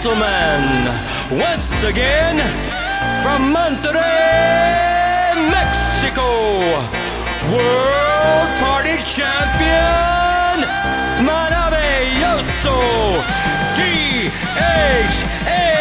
gentlemen, once again from Monterrey, Mexico, World Party Champion Maravilloso DHA.